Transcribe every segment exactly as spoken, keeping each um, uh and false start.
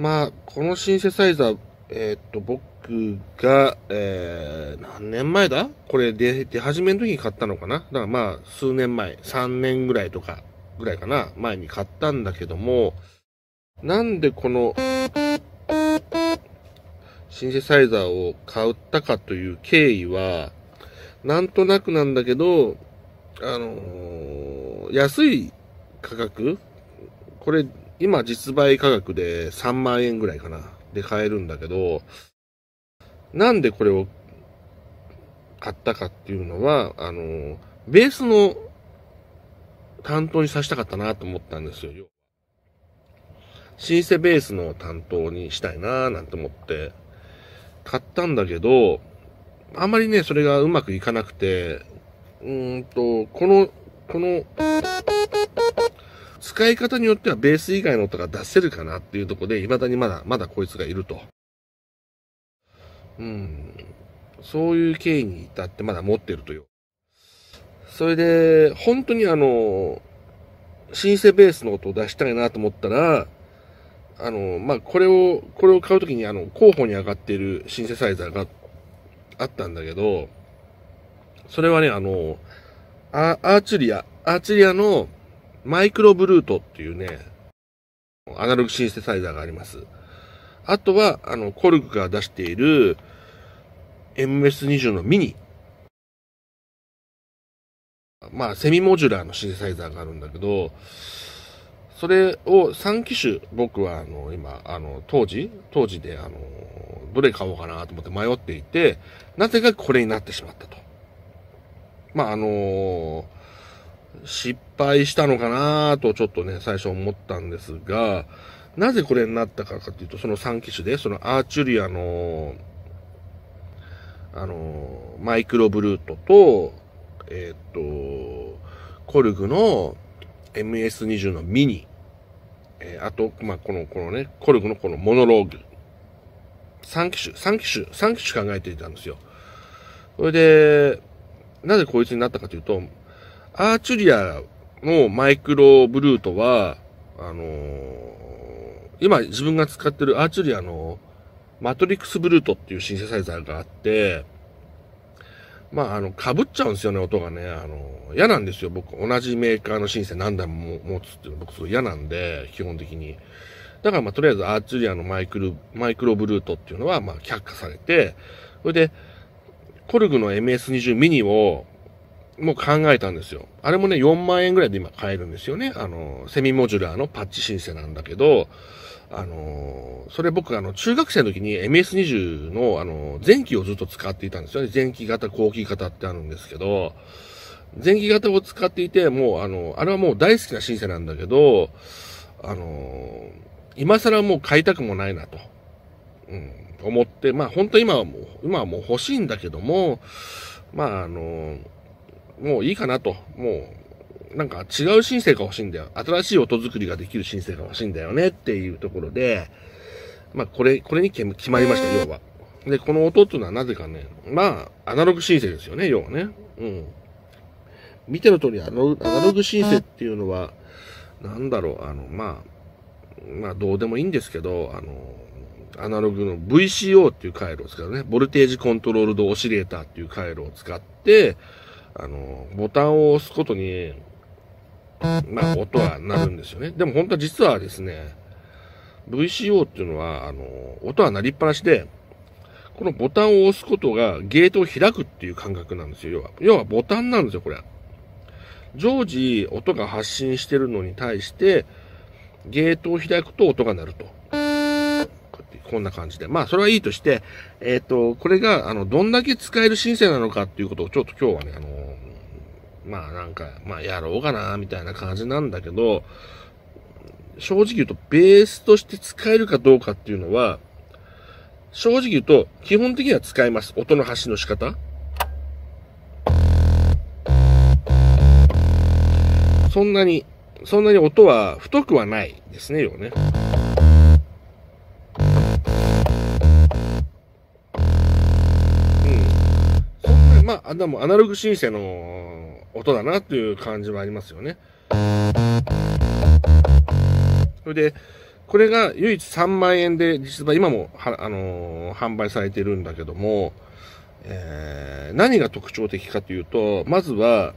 まあ、このシンセサイザー、えー、っと、僕が、えー、何年前だこれ出、出始めの時に買ったのかなだからまあ、数年前、さんねんぐらいとか、ぐらいかな前に買ったんだけども、なんでこの、シンセサイザーを買ったかという経緯は、なんとなくなんだけど、あのー、安い価格これ、今実売価格でさんまんえんぐらいかなで買えるんだけど、なんでこれを買ったかっていうのは、あのー、ベースの担当にさせたかったなと思ったんですよ。シンセベースの担当にしたいなーなんて思って買ったんだけど、あんまりね、それがうまくいかなくて、うーんと、この、この、使い方によってはベース以外の音が出せるかなっていうところで、未だにまだ、まだこいつがいると。うん。そういう経緯に至ってまだ持ってるという。それで、本当にあの、シンセベースの音を出したいなと思ったら、あの、まあ、これを、これを買うときにあの、候補に上がっているシンセサイザーがあったんだけど、それはね、あの、アーチェリア、アーチェリアのマイクロブルートっていうね、アナログシンセサイザーがあります。あとは、あの、コルクが出している エムエスにじゅう のミニ。まあ、セミモジュラーのシンセサイザーがあるんだけど、それをさんきしゅ、僕はあの、今、あの、当時、当時であの、どれ買おうかなと思って迷っていて、なぜかこれになってしまったと。まあ、あのー、失敗したのかなとちょっとね、最初思ったんですが、なぜこれになったかかというと、そのさんきしゅで、そのアーチュリアの、あのー、マイクロブルートと、えー、っと、コルグの エムエスにじゅう のミニ、えー、あと、まあ、この、このね、コルグのこのモノローグ。さんきしゅ、さんきしゅ、さんきしゅ考えていたんですよ。それで、なぜこいつになったかというと、アーチュリアのマイクロブルートは、あのー、今自分が使ってるアーチュリアのマトリックスブルートっていうシンセサイザーがあって、まあ、あの、被っちゃうんですよね、音がね。あの、嫌なんですよ、僕。同じメーカーのシンセ何台も持つっていうの僕すごい嫌なんで、基本的に。だからまあ、とりあえずアーチュリアのマイクロ、マイクロブルートっていうのはまあ、却下されて、それで、コルグの エムエスにじゅう ミニをもう考えたんですよ。あれもね、よんまんえんぐらいで今買えるんですよね。あの、セミモジュラーのパッチシンセなんだけど、あの、それ僕あの、中学生の時に エムエスにじゅう のあの、前期をずっと使っていたんですよね。前期型、後期型ってあるんですけど、前期型を使っていて、もうあの、あれはもう大好きなシンセなんだけど、あの、今更もう買いたくもないなと。うん。思って、まあ本当今はもう、今はもう欲しいんだけども、まああの、もういいかなと。もう、なんか違うシンセが欲しいんだよ。新しい音作りができるシンセが欲しいんだよねっていうところで、まあこれ、これに決まりました、要は。で、この音っていうのはなぜかね、まあアナログシンセですよね、要はね。うん。見ての通りアナログ、アナログシンセっていうのは、なんだろう、あの、まあ、まあどうでもいいんですけど、あの、アナログの ブイシーオー っていう回路を使うね。ボルテージコントロールドオシレーターっていう回路を使って、あの、ボタンを押すことに、まあ、音は鳴るんですよね。でも本当は実はですね、ブイシーオー っていうのは、あの、音は鳴りっぱなしで、このボタンを押すことがゲートを開くっていう感覚なんですよ。要は、要はボタンなんですよ、これ。常時音が発信してるのに対して、ゲートを開くと音が鳴ると。こんな感じで。まあ、それはいいとして、えっと、これが、あの、どんだけ使えるシンセなのかっていうことを、ちょっと今日はね、あの、まあ、なんか、まあ、やろうかな、みたいな感じなんだけど、正直言うと、ベースとして使えるかどうかっていうのは、正直言うと、基本的には使えます。音の発信の仕方。そんなに、そんなに音は太くはないですね、よね。まあ、でもアナログシンセの音だなっていう感じはありますよね。それで、これが唯一さんまんえんで実質売、今もは、あのー、販売されてるんだけども、えー、何が特徴的かというと、まずは、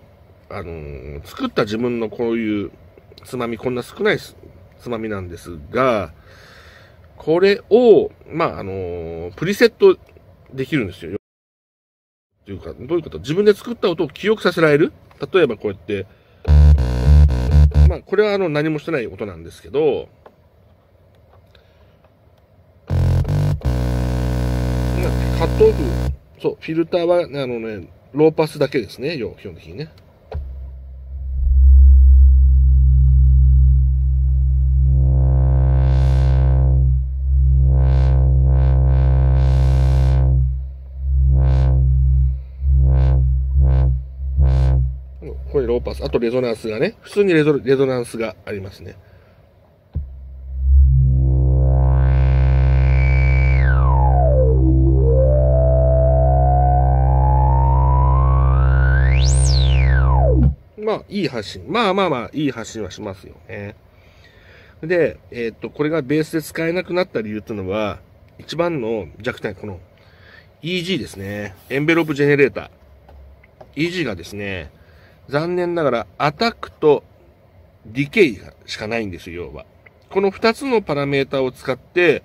あのー、作った自分のこういうつまみ、こんな少ないつまみなんですが、これを、まあ、あのー、プリセットできるんですよ。というか、どういうこと？自分で作った音を記憶させられる？例えばこうやって、まあ、これはあの、何もしてない音なんですけど、カットオフ、そう、フィルターは、あのね、ローパスだけですね、基本的にね。これローパス、あとレゾナンスがね、普通にレゾ、レゾナンスがありますね。まあ、いい発信。まあまあまあ、いい発信はしますよね。で、えー、っと、これがベースで使えなくなった理由というのは、一番の弱点、この イージー ですね。エンベロープジェネレーター。イージー がですね、残念ながらアタックとディケイしかないんですよ、要は。この二つのパラメータを使って、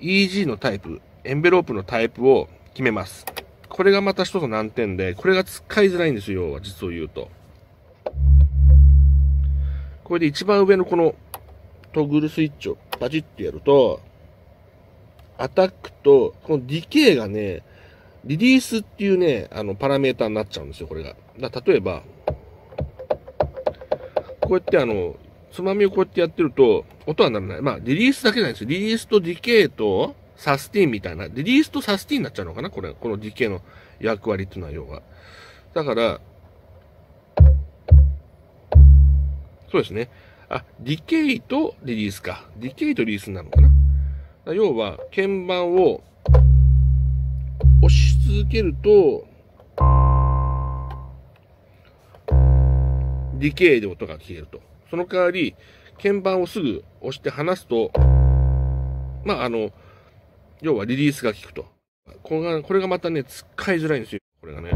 イージー のタイプ、エンベロープのタイプを決めます。これがまた一つの難点で、これが使いづらいんですよ、要は、実を言うと。これで一番上のこのトグルスイッチをパチッとやると、アタックと、このディケイがね、リリースっていうね、あの、パラメーターになっちゃうんですよ、これが。だから例えば、こうやってあの、つまみをこうやってやってると、音は鳴らない。まあ、リリースだけじゃないんですよ。リリースとディケイとサスティンみたいな。リリースとサスティンになっちゃうのかな、これ、このディケイの役割っていうのは要は。だから、そうですね。あ、ディケイとリリースか。ディケイとリリースになるのかな。だ要は、鍵盤を押し続けると、ディケイで音が消えると。その代わり、鍵盤をすぐ押して離すと、まあ、あの、要はリリースが効くと。これが、これがまたね、使いづらいんですよ。これがね。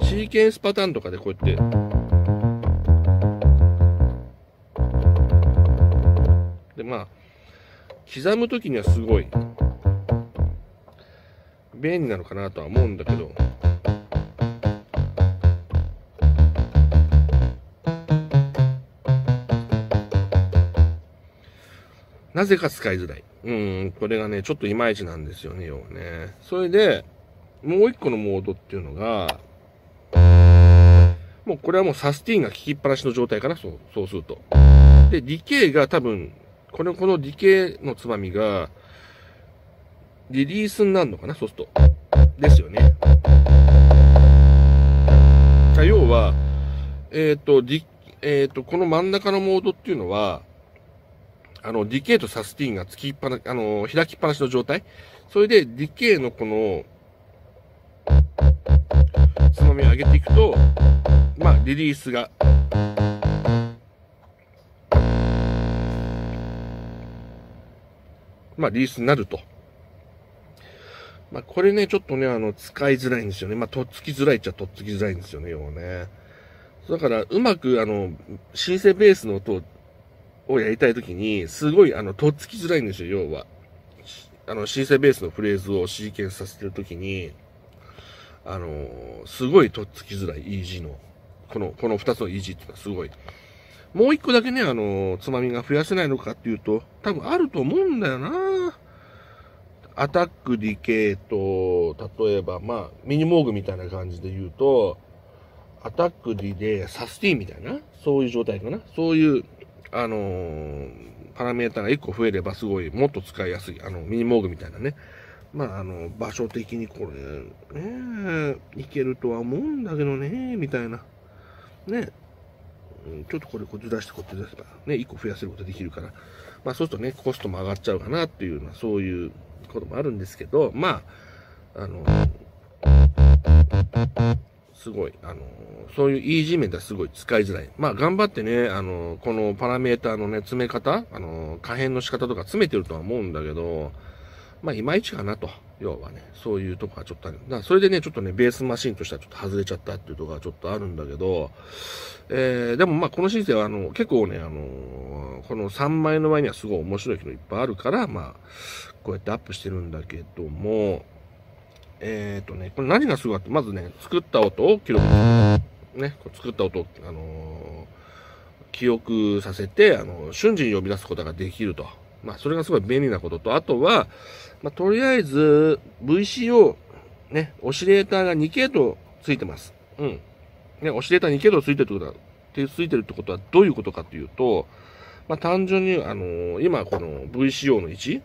シーケンスパターンとかでこうやってで、まあ刻む時にはすごい便利なのかなとは思うんだけど、なぜか使いづらい。うん、これがねちょっといまいちなんですよね、要はね。それでもう一個のモードっていうのが、もうこれはもうサスティーンが効きっぱなしの状態かな、そう、そうすると。で、ディケイが多分、この、このディケイのつまみが、リリースになるのかな、そうすると。ですよね。要は、えっと、ディ、えっと、この真ん中のモードっていうのは、あの、ディケイとサスティーンがつきっぱな、あの、開きっぱなしの状態。それで、ディケイのこの、つまみを上げていくと、まあ、リリースがまあリリースになると。まあこれねちょっとねあの使いづらいんですよね。まあとっつきづらいっちゃとっつきづらいんですよね、要はね。だからうまくあのシンセベースの音をやりたいときにすごいあのとっつきづらいんですよ、要は。あのシンセベースのフレーズをシーケンスさせてるときに。あのー、すごいとっつきづらい イージー の、この、この二つの イージー っていうのはすごい。もう一個だけね、あのー、つまみが増やせないのかっていうと、多分あると思うんだよな。アタック、ディケイと、例えば、まあ、ミニモーグみたいな感じで言うと、アタック、ディレイ、サスティーンみたいな、そういう状態かな。そういう、あのー、パラメータが一個増えればすごい、もっと使いやすい、あの、ミニモーグみたいなね。まあ、あの、場所的にこれ、ね、いけるとは思うんだけどね、みたいな。ね。ちょっとこれ、こっち出して、こっち出せば、ね、いっこ増やせることできるから。まあ、そうするとね、コストも上がっちゃうかなっていうのは、そういうこともあるんですけど、まあ、あの、すごい、あの、そういう イージー 面ではすごい使いづらい。まあ、頑張ってね、あの、このパラメーターのね、詰め方、あの、可変の仕方とか詰めてるとは思うんだけど、まあ、いまいちかなと。要はね、そういうとこがちょっとある。だからそれでね、ちょっとね、ベースマシンとしてはちょっと外れちゃったっていうとこがちょっとあるんだけど、えー、でもまあ、このシーズンはあの、結構ね、あの、このさんまいの場合にはすごい面白い機能いっぱいあるから、まあ、こうやってアップしてるんだけども、えっとね、これ何がすごいかって、まずね、作った音を記録、ね、作った音を、あのー、記憶させて、あのー、瞬時に呼び出すことができると。まあ、それがすごい便利なことと、あとは、まあ、とりあえず、ブイシーオー、ね、オシレーターがに系統ついてます。うん。ね、オシレーターに系統ついてるってことは、ついてるってことはどういうことかというと、まあ、単純に、あのー、今、この ブイシーオー のいち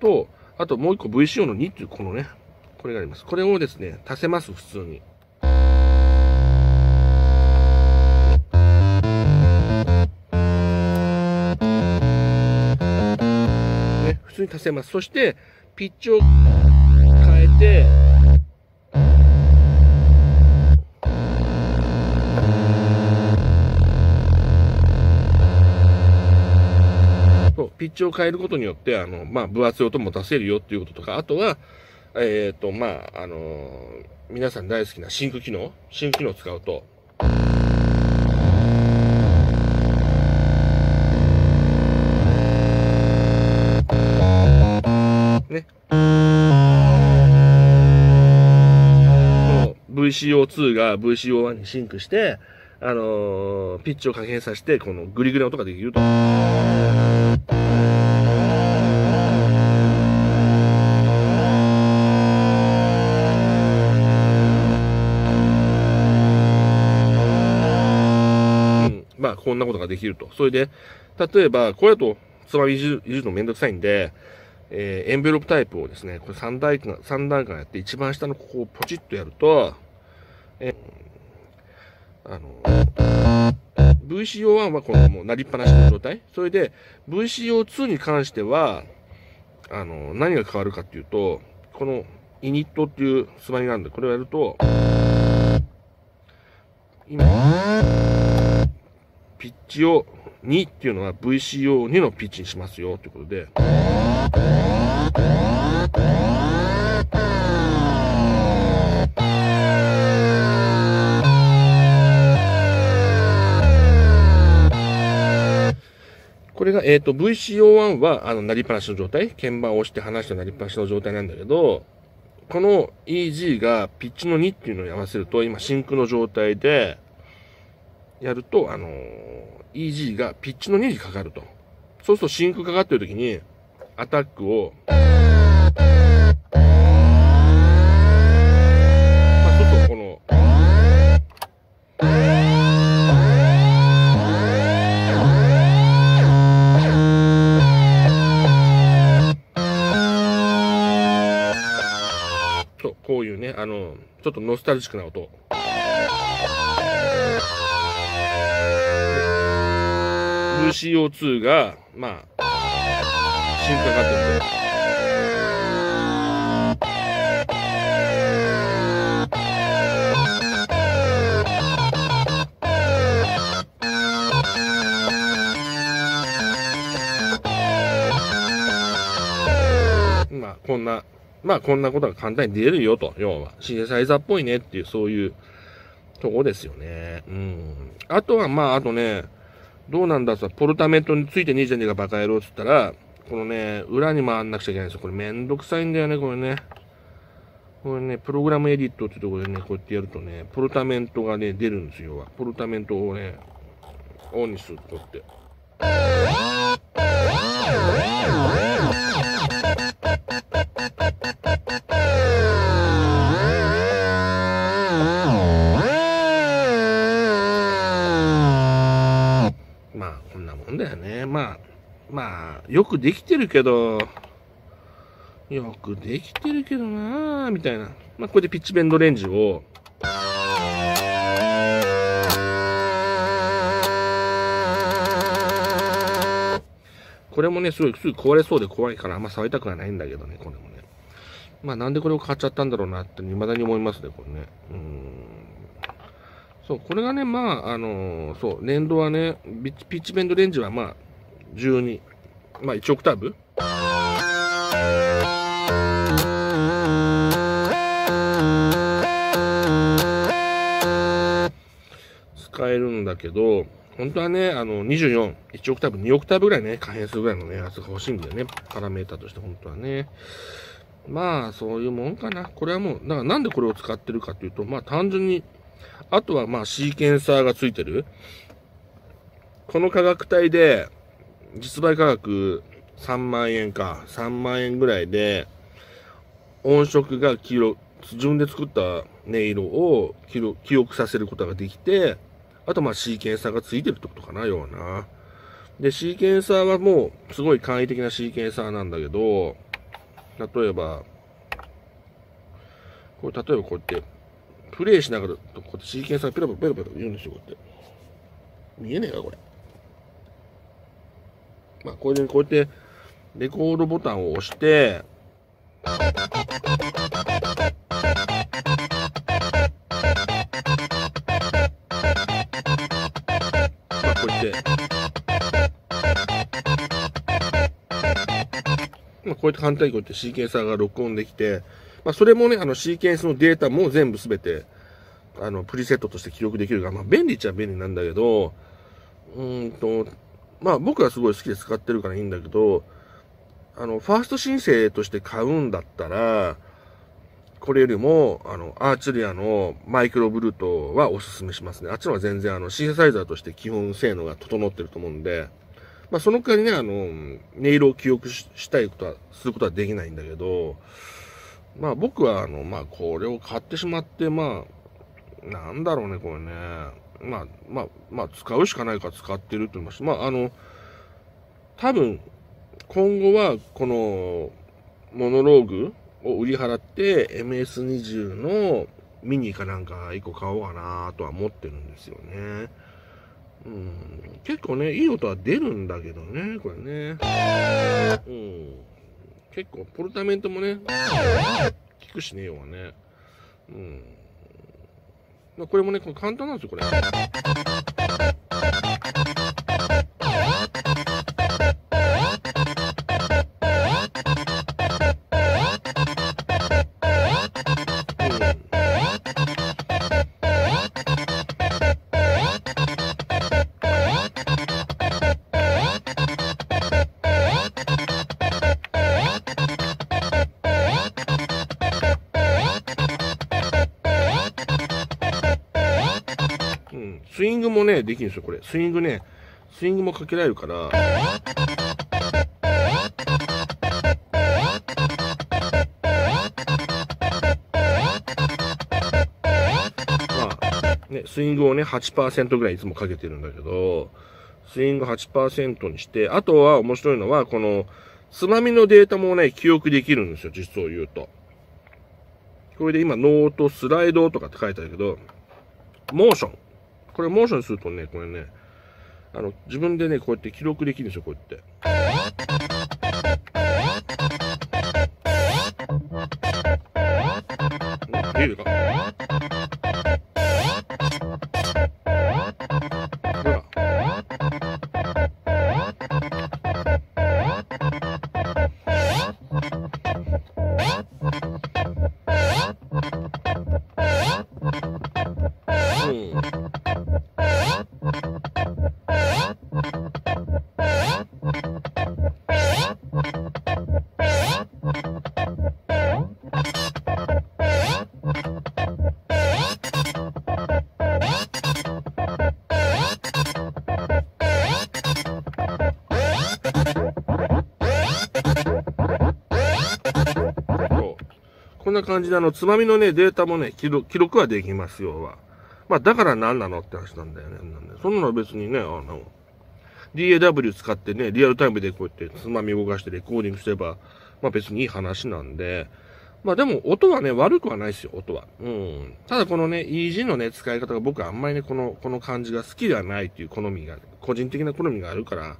と、あともう一個 ブイシーオー のにっていうこのね、これがあります。これをですね、足せます、普通に。ね、普通に足せます。そして、ピッチを変えて、ピッチを変えることによって、あの、まあ、分厚い音も出せるよっていうこととか、あとは、えっと、まあ、あのー、皆さん大好きなシンク機能、シンク機能を使うと、ね。ブイシーオーツー が ブイシーオーワン にシンクして、あのー、ピッチを可変させて、このグリグリの音ができると。まあ、こんなことができると。それで、例えば、これだと、つまみいじるのめんどくさいんで、えー、エンベロープタイプをですね、これさん段階、さん段階やって、一番下のここをポチッとやると、えー、あの、ブイシーオーワン はこのもう鳴りっぱなしの状態。それで、ブイシーオーツー に関しては、あの、何が変わるかっていうと、この、イニットっていうつまみがあるんで、これをやると、今、ピッチをにっていうのは ブイシーオーツー のピッチにしますよということで。これが、えっと、ブイシーオーワン は、あの、鳴りっぱなしの状態。鍵盤を押して離して鳴りっぱなしの状態なんだけど、この イージー がピッチのにっていうのに合わせると、今、真空の状態で、やると、あのー、イージー がピッチのににかかると。そうすると真空かかってる時に、アタックを、まあ、ちょっとこの、そう、こういうね、あのー、ちょっとノスタルジックな音。ブイシーオーツー が、まあ、真空かかってるんで。まあ、こんな、まあ、こんなことが簡単に出るよと。要は、シンセサイザーっぽいねっていう、そういうとこですよね。うん。あとは、まあ、あとね、どうなんださ、ポルタメントについてねえじゃねえかバカ野郎って言ったら、このね、裏に回んなくちゃいけないんですよ。これめんどくさいんだよね、これね。これね、プログラムエディットってところでね、こうやってやるとね、ポルタメントがね、出るんですよ。ポルタメントをね、オンにするとって。まあ、よくできてるけど、よくできてるけどなぁ、みたいな。まあ、これでピッチベンドレンジを、これもね、すごい、すぐ壊れそうで怖いから、あんま触りたくはないんだけどね、これもね。まあなんでこれを買っちゃったんだろうなって未だに思いますね、これね。うーん。そう、これがね、まあ、あのー、そう、粘土はね、ピッチベンドレンジはまあ、じゅうに。まあいちオクターブ使えるんだけど、本当はね、あの、にじゅうよん、いちオクターブ、にオクターブぐらいね、可変数ぐらいのね、やつが欲しいんだよね。パラメータとして、本当はね。まあ、そういうもんかな。これはもう、だからなんでこれを使ってるかというと、まあ単純に、あとはまあシーケンサーがついてる。この価格帯で、実売価格さんまんえんか、さんまんえんぐらいで、音色が黄色、自分で作った音色を記憶させることができて、あとまあシーケンサーがついてるってことかな、ような。で、シーケンサーはもうすごい簡易的なシーケンサーなんだけど、例えば、これ例えばこうやって、プレイしながら、こうやってシーケンサーがペラペラペラペラ言うんですよ、こうやって。見えねえか、これ。まあ、これでこうやって、レコードボタンを押して、まあ、こうやって、まあ、こうやって反対にこうやってシーケンサーが録音できて、まあ、それもね、あの、シーケンスのデータも全部すべて、あの、プリセットとして記録できるが、まあ、便利っちゃ便利なんだけど、うーんと、まあ僕はすごい好きで使ってるからいいんだけど、あの、ファースト申請として買うんだったら、これよりも、あの、アーチェリアのマイクロブルートはおすすめしますね。あっちのは全然あの、シンセサイザーとして基本性能が整ってると思うんで、まあその代わりね、あの、音色を記憶 し, したいことは、することはできないんだけど、まあ僕はあの、まあこれを買ってしまって、まあ、なんだろうね、これね。まあ、まあ、まあ、使うしかないから使ってると言います。まあ、あの、多分、今後は、この、モノローグを売り払って、エムエスにじゅう のミニかなんかいっこ買おうかなとは思ってるんですよね。うん。結構ね、いい音は出るんだけどね、これね。うん。結構、ポルタメントもね、効くしね、要はね。うん。これもね、これ簡単なんですよ、これ。スイングもね、できるんですよ、これ。スイングね、スイングもかけられるから。まあ、ね、スイングをね、はちパーセント ぐらいいつもかけてるんだけど、スイング はちパーセント にして、あとは面白いのは、この、つまみのデータもね、記憶できるんですよ、実を言うと。これで今、ノート、スライドとかって書いてあるけど、モーション。これモーションするとね、これね、あの、自分でね、こうやって記録できるんですよ、こうやって。見えるか？ほら。うん。こんな感じで、あの、つまみのね、データもね、記録、記録はできますよ、は。まあ、だから何なのって話なんだよね。なんでそんなのは別にね、あの、ディーエーダブリュー 使ってね、リアルタイムでこうやってつまみ動かしてレコーディングすれば、まあ別にいい話なんで、まあでも音はね、悪くはないですよ、音は。うん。ただこのね、イージー のね、使い方が僕はあんまりね、この、この感じが好きではないっていう好みが、個人的な好みがあるから、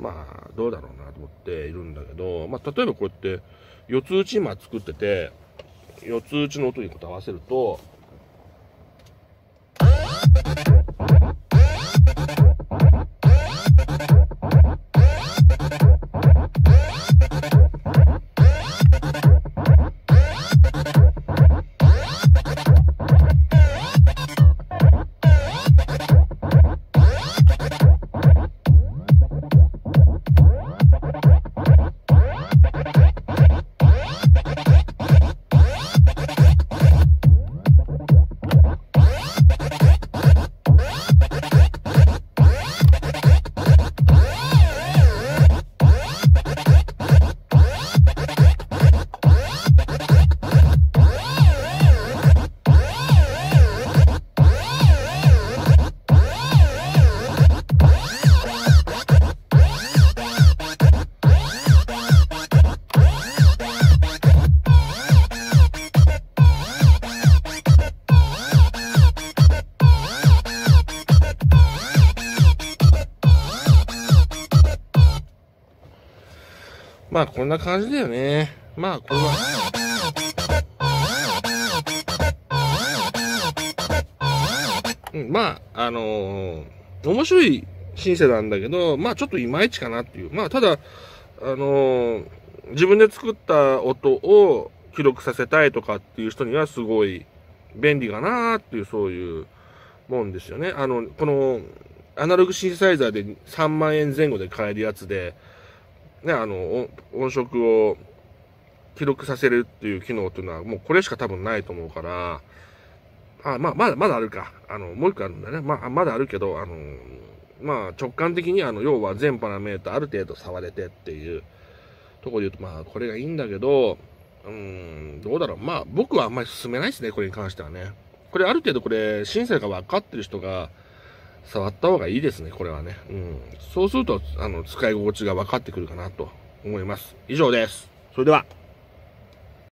まあどうだろうなと思っているんだけど、まあ、例えばこうやって四つ打ち今作ってて、四つ打ちの音に合わせると。まあこんな感じだよね。まあこれはまああのー、面白いシンセなんだけど、まあちょっといまいちかなっていう。まあただあのー、自分で作った音を記録させたいとかっていう人にはすごい便利かなーっていう、そういうもんですよね。あのこのアナログシンセサイザーでさんまんえん前後で買えるやつで。ね、あの音色を記録させるっていう機能っていうのはもうこれしか多分ないと思うから、あ、まあ、まだまだあるか、あのもう一個あるんだね、まあ、まだあるけど、あのまあ、直感的にあの要は全パラメータある程度触れてっていうところで言うと、まあ、これがいいんだけど、うーんどうだろう、まあ、僕はあんまり進めないですね、これに関してはね。これある程度これシンセが分かってる人が触った方がいいですね、これはね。うん。そうすると、あの、使い心地が分かってくるかなと思います。以上です。それでは。